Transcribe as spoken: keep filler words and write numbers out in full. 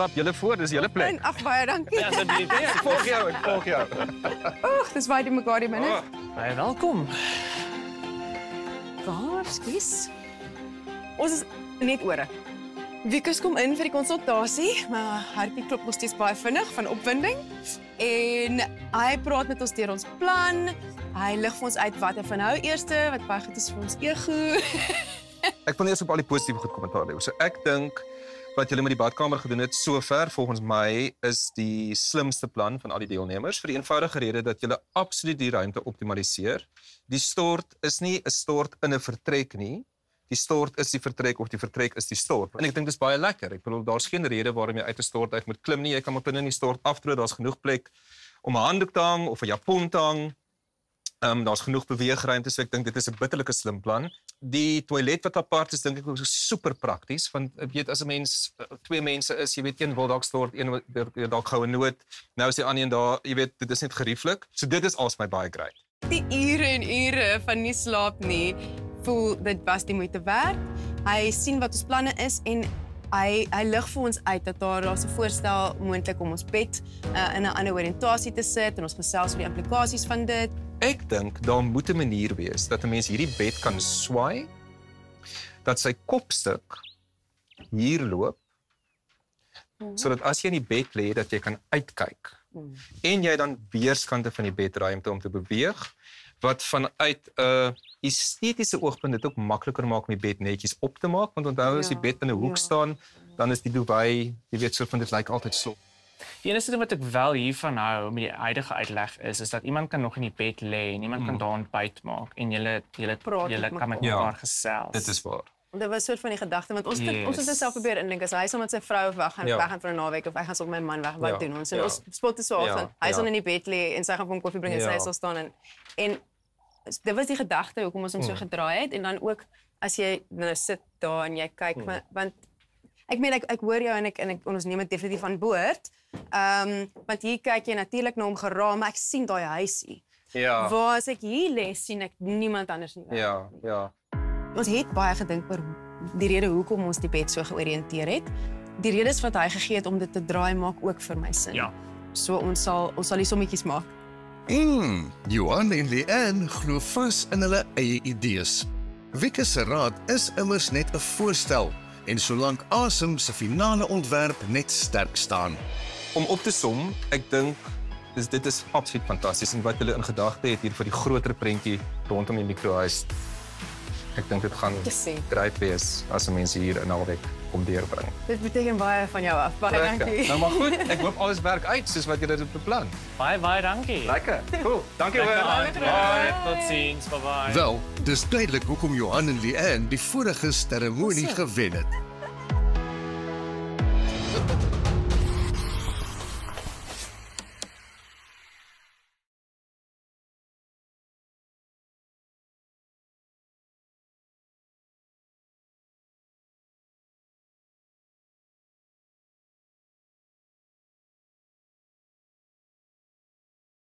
stap jullie voor, dus jullie plek. En, ach, waar, dank je. Ja, dat is ja, ik volg jou, ik volg jou. Oeh, dus waar die elkaar in mijn hey, welkom. Waar, kies. Ons is net oor. Wikus kom in vir die consultatie, maar hartjie klop nog steeds baie vinnig van opwinding. En hy praat met ons deur ons plan. Hy lig vir ons uit wat hy van hou eerste, wat baie goed is vir ons ego. Ek wil eers op al die positiewe goed kommentaar lewer. So ek dink wat julle met die badkamer gedoen het sover volgens my is die slimste plan van al die deelnemers vir die eenvoudige rede dat julle absoluut die ruimte optimaliseer. Die stort is nie 'n stort in 'n vertrek nie. Die stort is die vertrek of die vertrek is die stort. En ek dink dis baie lekker. Ek bedoel daar's geen rede waarom jy uit 'n stort uit moet klim nie. Jy kan maar binne in die stort afdroog. Daar's genoeg plek om 'n handdoek te hang of 'n japon te hang. Um, daar's genoeg beweegruimte, so ek dink dit is 'n bitterlike slim plan. Die toilet wat apart is dink ek ook super prakties want jy weet as 'n mens twee mense is, jy weet een wil dalk stort, een wil dalk goue nood. Nou is die ander een daar, jy weet dit is net gerieflik. So dit is als my baie great. Die ure en ure van nie slaap nie. Voel dit was die moeite werd. Hy sien wat ons planne is en hy, hy lig vir ons uit dat daar daar's 'n voorstel moontlik om ons bed uh, in 'n ander oriëntasie te sit en ons gesels oor die implikasies van dit. Ek dink daar moet 'n manier wees dat 'n mens hierdie bed kan swaai, dat sy kopstuk hier loop, mm-hmm. sodat as jy in die bed lê dat jy kan uitkyk. Mm-hmm. En jy dan weerskante van die bedruimte om te beweeg. Wat vanuit 'n uh, estetiese oogpunt dit ook makliker maak om die bed netjies op te maak, want onthou as die bed in 'n hoek ja. staan, dan is die dubai, jy weet so van dit lyk like, altyd slop. Die enigste ding wat ek wel hiervan hou met die huidige uitleg is is dat iemand kan nog in die bed lê en iemand mm. kan daar ontbyt maak en julle julle julle kan met mekaar ja, gesels. Dit is waar. Want dit was soort van die gedagte want ons yes. dit, ons het self probeer indink as hy saam met sy vrou weg gaan ja. weg gaan vir 'n naweek of hy gaan saam met my man weg wat ja. doen ons en ja. ons spot dit so af ja. van hy sal ja. in die bed lê en sy gaan vir hom koffie bring en ja. sy sal staan en en dit was die gedagte hoekom ons ons mm. so gedraai het en dan ook as jy nou sit daar en jy kyk mm. van, want ek meen ek ek hoor jou en ek en ek ons neem dit definitief aan boord. Ehm um, want hier kyk jy natuurlik na hom geraam maar ek sien daai huisie. Ja. Waar as ek hier lê sien ek niemand anders nie. Ja, ja. Ons het baie gedink oor die rede hoekom ons die bed so georiënteer het. Die redes wat hy gegee het om dit te draai maak ook vir my sin. Ja. So ons sal ons sal die sommetjies maak. Mm, Johann en Lee-Ann glo vas in hulle eie idees. Wikus se raad is immers net 'n voorstel en solank Asem se finale ontwerp net sterk staan. Om op te som, ek dink dis dit is absoluut fantasties en wat hulle in gedagte het hier vir die groter prentjie rondom die mikrohuis. Ek dink dit gaan great wees as mense hier 'n naweek kom deurbring. Dit beteken baie van jou af. Baie Lekker. Dankie. Nou maar goed, ek hoop alles werk uit soos wat julle dit beplan. Baie baie dankie. Lekker. Cool. Dankie hoor. Baie totsiens. Bye bye. Wel, dis duidelik hoekom Johann en Lee-Ann die vorige seremonie gewen het.